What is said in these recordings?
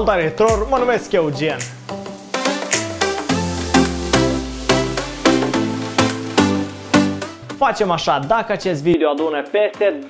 Salutare tuturor, mă numesc Eugen. Facem așa, dacă acest video adună peste 20.000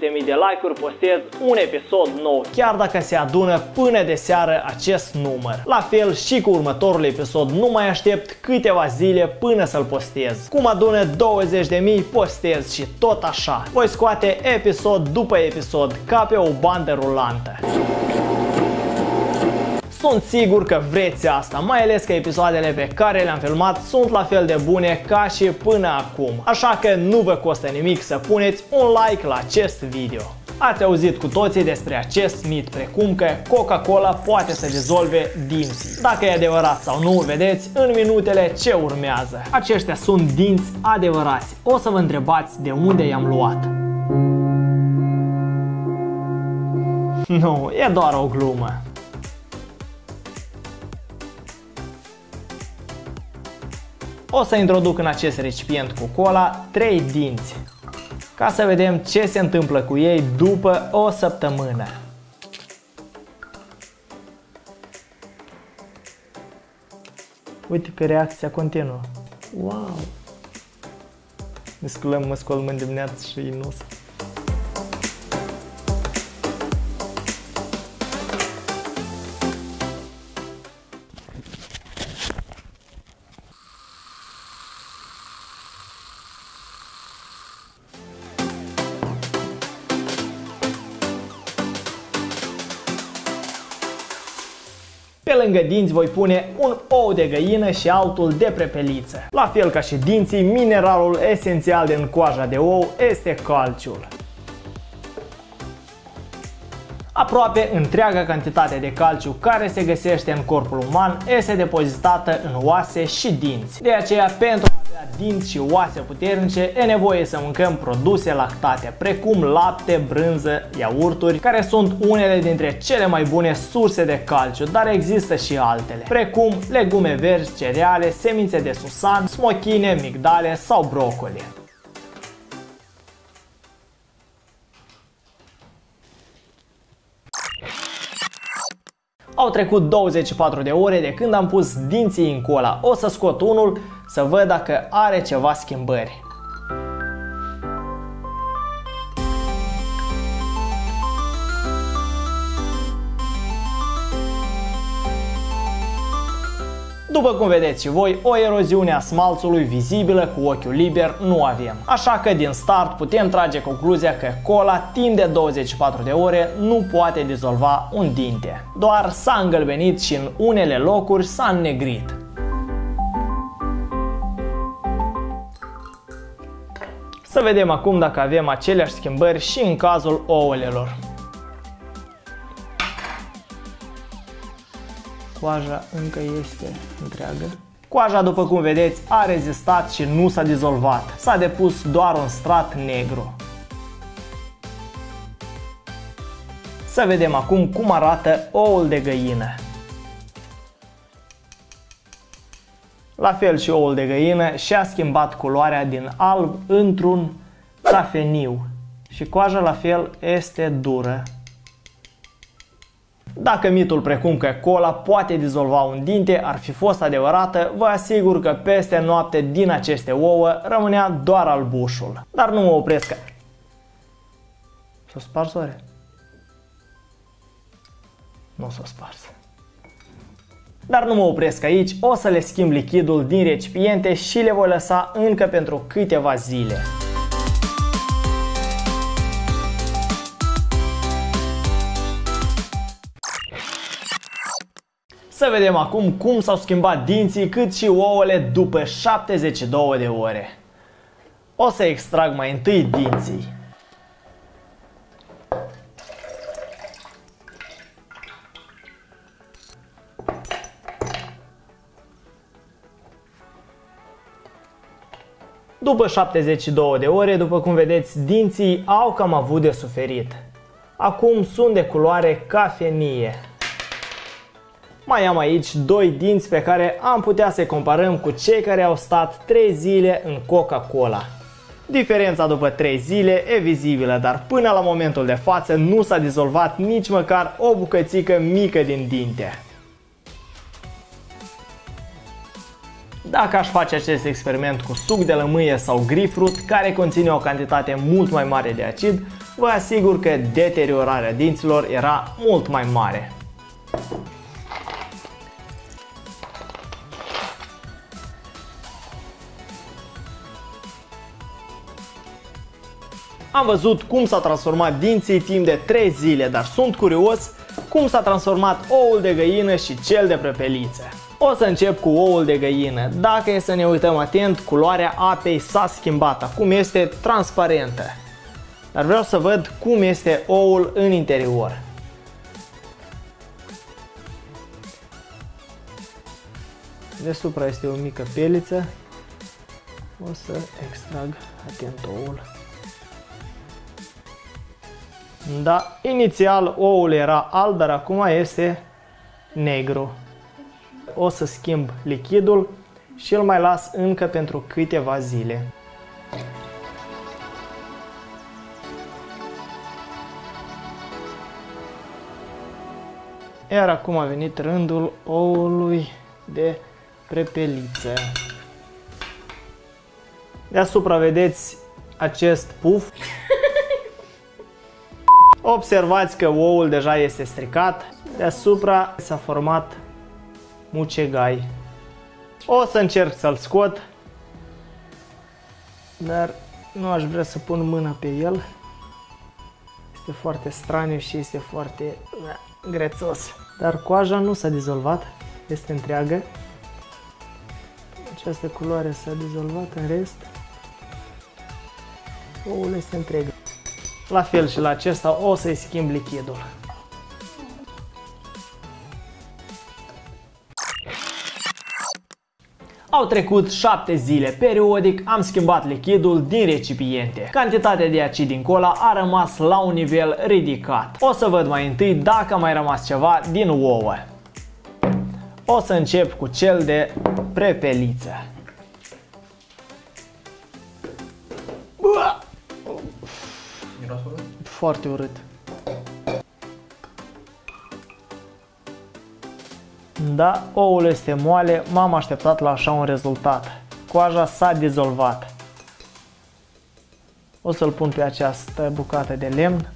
de like-uri, postez un episod nou, chiar dacă se adună până de seară acest număr. La fel și cu următorul episod, nu mai aștept câteva zile până să-l postez. Cum adună 20.000, postez și tot așa. Voi scoate episod după episod, ca pe o bandă rulantă. Sunt sigur că vreți asta, mai ales că episoadele pe care le-am filmat sunt la fel de bune ca și până acum. Așa că nu vă costă nimic să puneți un like la acest video. Ați auzit cu toții despre acest mit, precum că Coca-Cola poate să dizolve dinții. Dacă e adevărat sau nu, vedeți în minutele ce urmează. Aceștia sunt dinți adevărați. O să vă întrebați de unde i-am luat. Nu, e doar o glumă. O să introduc în acest recipient cu cola 3 dinți, ca să vedem ce se întâmplă cu ei după o săptămână. Uite că reacția continuă. Wow! Ne sculăm, mă scolăm în dimineață și nu se... Pe lângă dinți voi pune un ou de găină și altul de prepeliță. La fel ca și dinții, mineralul esențial din coaja de ou este calciul. Aproape întreaga cantitate de calciu care se găsește în corpul uman este depozitată în oase și dinți. De aceea, pentru a avea dinți și oase puternice, e nevoie să mâncăm produse lactate, precum lapte, brânză, iaurturi, care sunt unele dintre cele mai bune surse de calciu, dar există și altele, precum legume verzi, cereale, semințe de susan, smochine, migdale sau brocoli. Au trecut 24 de ore de când am pus dinții în cola. O să scot unul să văd dacă are ceva schimbări. După cum vedeți și voi, o eroziune a smalțului vizibilă cu ochiul liber nu avem. Așa că din start putem trage concluzia că cola timp de 24 de ore nu poate dizolva un dinte. Doar s-a îngălbenit și în unele locuri s-a înnegrit. Să vedem acum dacă avem aceleași schimbări și în cazul ouălelor. Coaja încă este întreagă. Coaja, după cum vedeți, a rezistat și nu s-a dizolvat. S-a depus doar un strat negru. Să vedem acum cum arată oul de găină. La fel și oul de găină și-a schimbat culoarea din alb într-un cafeniu. Și coaja la fel este dură. Dacă mitul precum că cola poate dizolva un dinte ar fi fost adevărată, vă asigur că peste noapte din aceste ouă rămânea doar albușul. Dar nu mă opresc că... S-o spars oare? Nu s-o spars. Dar nu mă opresc aici, o să le schimb lichidul din recipiente și le voi lăsa încă pentru câteva zile. Să vedem acum cum s-au schimbat dinții cât și ouăle după 72 de ore. O să extrag mai întâi dinții. După 72 de ore, după cum vedeți, dinții au cam avut de suferit. Acum sunt de culoare cafenie. Mai am aici 2 dinți pe care am putea să-i comparăm cu cei care au stat 3 zile în Coca-Cola. Diferența după 3 zile e vizibilă, dar până la momentul de față nu s-a dizolvat nici măcar o bucățică mică din dinte. Dacă aș face acest experiment cu suc de lămâie sau grapefruit, care conține o cantitate mult mai mare de acid, vă asigur că deteriorarea dinților era mult mai mare. Am văzut cum s-a transformat dinții timp de 3 zile, dar sunt curios cum s-a transformat oul de găină și cel de prăpeliță. O să încep cu oul de găină. Dacă e să ne uităm atent, culoarea apei s-a schimbat, acum este transparentă. Dar vreau să văd cum este oul în interior. Deasupra este o mică peliță. O să extrag atent oul. Da, inițial oul era alb, dar acum este negru. O să schimb lichidul și îl mai las încă pentru câteva zile. Iar acum a venit rândul oului de prăpeliță. Deasupra vedeți acest puf. Observați că oul deja este stricat. Deasupra s-a format mucegai. O să încerc să-l scot, dar nu aș vrea să pun mâna pe el. Este foarte straniu și este foarte grețos. Dar coaja nu s-a dizolvat, este întreagă. Această culoare s-a dizolvat, în rest oul este întreg. La fel și la acesta o să-i schimb lichidul. Au trecut 7 zile, periodic am schimbat lichidul din recipiente. Cantitatea de acid din cola a rămas la un nivel ridicat. O să văd mai întâi dacă a mai rămas ceva din ouă. O să încep cu cel de prăpeliță. Foarte urât. Da, oul este moale, m-am așteptat la așa un rezultat. Coaja s-a dizolvat. O să-l pun pe această bucată de lemn.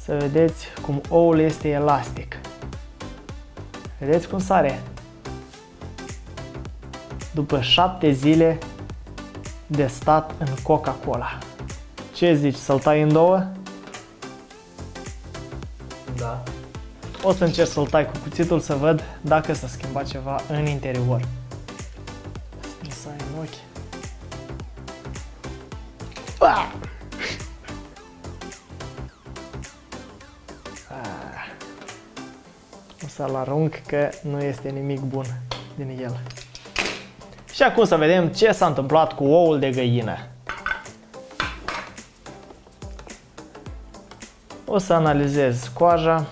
Să vedeți cum oul este elastic. Vedeți cum sare? După 7 zile de stat în Coca-Cola. Ce zici, să-l tai în două? Da. O să încerc să-l tai cu cuțitul să văd dacă s-a schimbat ceva în interior. Nu să ai în ochi. O să-l arunc că nu este nimic bun din el. Și acum să vedem ce s-a întâmplat cu oul de găină. O să analizez coaja.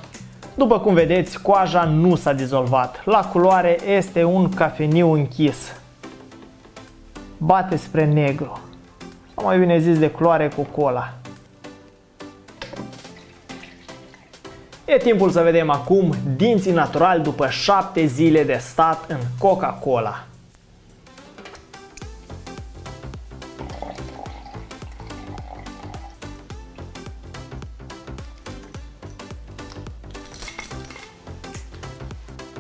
După cum vedeți, coaja nu s-a dizolvat. La culoare este un cafeniu închis. Bate spre negru. Sau mai bine zis de culoare Coca-Cola. E timpul să vedem acum dinții naturali după 7 zile de stat în Coca-Cola.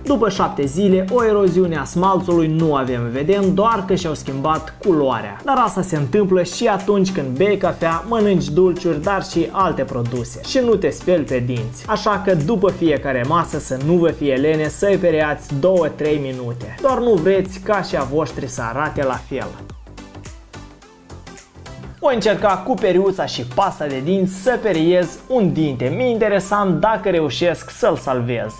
După 7 zile, o eroziune a smalțului nu avem, vedem doar că și-au schimbat culoarea. Dar asta se întâmplă și atunci când bei cafea, mănânci dulciuri, dar și alte produse. Și nu te speli pe dinți. Așa că după fiecare masă să nu vă fie lene să-i periați 2-3 minute. Doar nu vreți ca și a voștri să arate la fel. Voi încerca cu periuța și pasta de dinți să periez un dinte. Mi-e interesant dacă reușesc să-l salvez.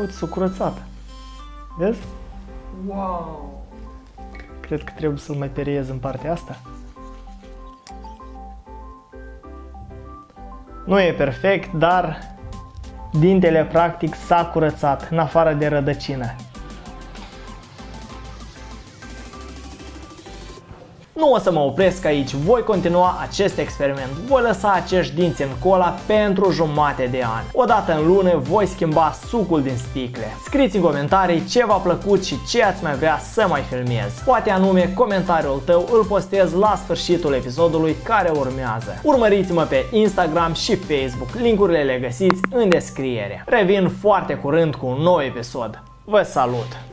Uite, s-a curățat. Vezi? Wow! Cred că trebuie să-l mai periez în partea asta. Nu e perfect, dar dintele practic s-a curățat, în afară de rădăcină. Nu o să mă opresc aici, voi continua acest experiment, voi lăsa acești dinți în cola pentru jumate de an. Odată în lună voi schimba sucul din sticle. Scrieți în comentarii ce v-a plăcut și ce ați mai vrea să mai filmez. Poate anume comentariul tău îl postez la sfârșitul episodului care urmează. Urmăriți-mă pe Instagram și Facebook, linkurile le găsiți în descriere. Revin foarte curând cu un nou episod. Vă salut!